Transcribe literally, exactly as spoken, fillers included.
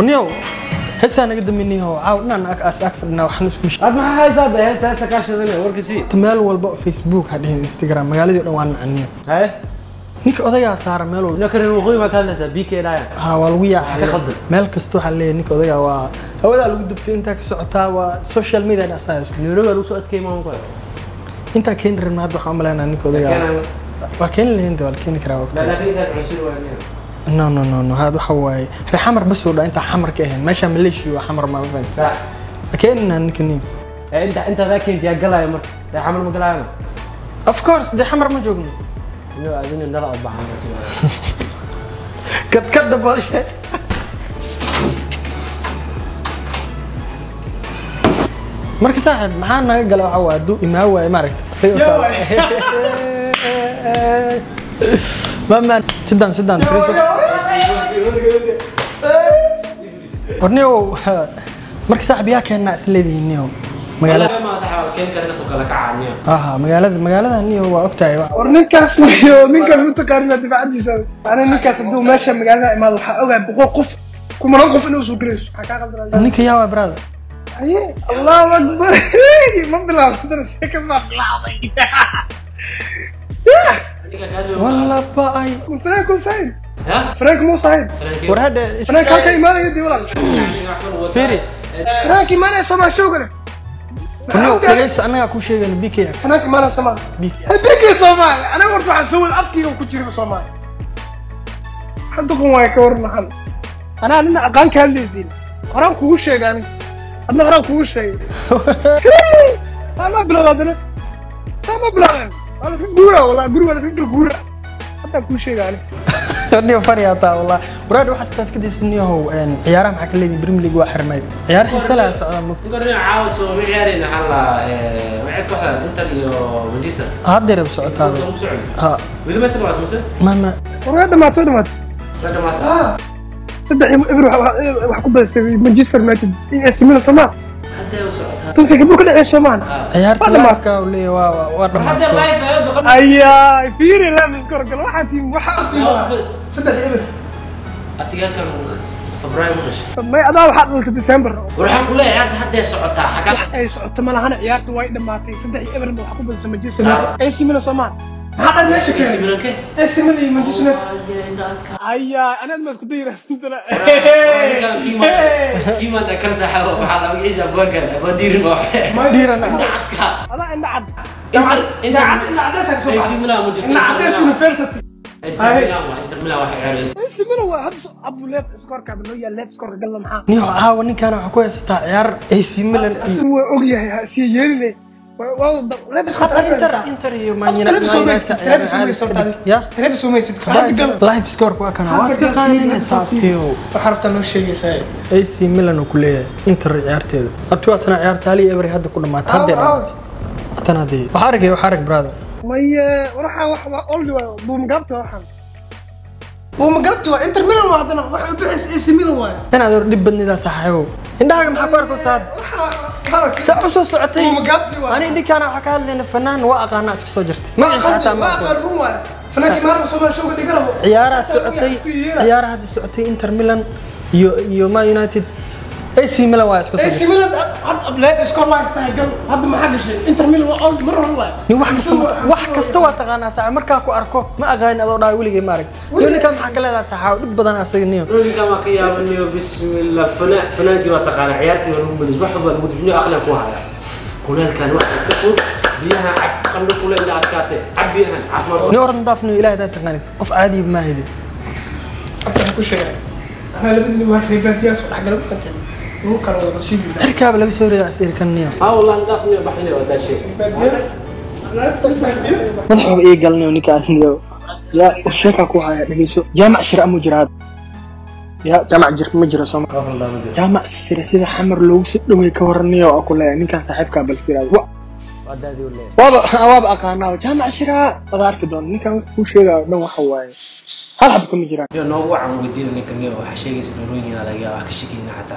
ونيو هسه أنا قدم مني هو عاون أنا أكأس أكفرنا وحنوش مش. أنا ما هاي صاد هسه هسه كاش زين وركسي. تمال والبق فيسبوك هذه إنستغرام مقالي يروان عني. هاي. نيك أضيع صار ماله. نكرر الوقي ما كان هسه بيك رايح. ها والويا. تخضر. مالك استوح عليه نيك أضيع و. هو ده لو قدمت أنت كسعتها وسوشيال ميديا ناساس. اللي رجع لو سعت كي ما هو كاي. أنت كين رماد بحمل أنا نيك أضيع. وكين اللي هند والكين كراوك. لا لا كين هذا عشرين وعشرين. نو نو نو نو هذا حواي حمر بس ولا أنت حمر كهين ماشي مليش وحمر ما بفهم صح أكيد نكني أنت أنت ذاك أنت يا قلا يا مر ده حمر ما قلا أنا أوف كورس ده حمر ما جوجنا نو عايزين نلعب بعض كت كت دبل شيء مرك صاحب معانا قلا وحواي دو إما هو مارك سيوطا ماما سدان سدان فريسو ورنيو مرك صاحبي ياك الناس اللي دينيو مقالة ما صاحب كان كان الناس وكلا كعنيو اه مقالة مقالة هنيو وقتها ورنكاس منكاس متكارنا دبعتي سنة انا منكاس دو ماشي مقالة ما الحقوق بوقف كم رقف انه سوكريس حكا غلط نيك يا برادر اي الله اكبر ما بلا صدر شك ما بلا والله باي فرانك وسعيد ها فرانك مو سعيد وهذا فرانك هكا ما يدي والله فيري فرانك ما انا سمع شغله فرانك انا كل شيء بيكي فرانك ما انا سمع بيكي بيكي صومالي انا ورت واحد سوي ابكي وكنت جري بصومالي حد قوم واي كور محل انا انا اقان كان لي زين قران كوغو شيغاني انا قران كوغو شيغ سما بلا غدنا سما بلا أنا في الجورة والله الجورة أنا في الجورة حتى كل شيء يعني. ترني فريا طا والله وراد وحسيت كده سنية هو يعني عيارة معك اللي دريم ليج واحد ماي عيار حسلا سؤال مكتوب. قرنا عاوز وعيارين هلا وعيت واحد أنت اللي وجيسة. هادير بسعوت هذا. ها. وإذا ما سمعت مسا؟ ما ما. وراد ما ترمت. وراد ما ترمت. آه. تدعي إبرو وحكوب بس مانشستر يونايتد يسمونه سما. بس يقبلوا كل عيش معنا. عيارت لايفكا ولي واربع. حتى اللايف هذا بخمس. أيا فيري لا مسكور كل واحد يم واحد يم. صدق إبر. أتيجان كانوا فبراير وش. ما يقدر حد من ديسمبر. وراح كله عيارت حتى يسقطها حكا. أي سقط ما لهنا عيارت وايد ماتي صدق إبر بحكم بس مجلس. أي شيء من سمان. هذا المشكل. أي شيء من كه. أي شيء من مجلس نت. أيا أنا المسكدير. كيما تكنز حاول على وجهي أبغى أبغى دير واحد ما دير أنا عندك هذا أنت عد أنت عد أنت عدسك سو أنت عدسك يونيفرسيتي هاي أنت ملا واحد عريس أنت ملا واحد أبو لاب سكور كابلويا لاب سكور قال له محا نيو ها وني كان حكوا يستعير أي سي ملا هو أوجيه سيجيني والله لابس خط انتر انتر يوماني لابس لابس لابس يا لابس وميسد لايف سكور كان واسكا قانين صافتيو حرفت انه شيء ساي اي سي ميلان وكليه انتر عيارتيده ابتوا انا عيارتها لي ابري هدا كل ما تحدد انا دي وحرك وحرك برادر مي وراح واحد اولد بوم قبته وحن بوم قبته انتر ميلان وحدنا بحس اي سي ميلان واي انا دب بدني صاحبو عندها محكو اركو صاد سأسو سعتي أنا اللي كان حكى لنا فنان وأقع ناس سجرت ما أقع ما أقع روما فنان كمان صوب شو قد يقربوا عيارة سعتي عيارة هذه سعتي إنتر ميلان يو يوما يونايتد إيه سي ميلان وايس إيه سي ميلان عد بلاد سكور وايس تاعي هذا ما حدش إنتر ميلان أول مرة هو يوحك استوى وحك استوى تغنى ساعة مركاكو أركو ما أقع إن أدور رايولي جمارك يوني كان حكى لنا ساعة بدنا نسينيو يوني كان مقيا مني وبسم الله فنا فنا جوا تغنى عيارتي وهم بالنسبة حبا مدبني أغلب واحد كلنا كان واحد استفوق بيها عب قلنا كلنا عكاتة عبيها عفوا نور نضافني إلى هذا تغنى أف عادي ما هدي أبتعد كل شيء أنا لبني واحد يبغى ياسو حق لبني أركب لو سوري أسير كنيا. آه والله ندافني بحلي ولا شيء. ما تحب إيه قالني ونكاسني يو. يا الشركة كوها نجيسو جامع شراء مجرد. يا جامع جر مجرد سام. جامع السلسلة حمر لو سدوا يكورني وأقول يعني كاس حب كابل فيرا. وابا وابا كانوا جامع شراء أدارك دون نكاس وشيء نوع حواي. هل حبكم مجرد؟ يا نوع عم بدي نكني وحشي يسنوني على جا كشكينا حتى.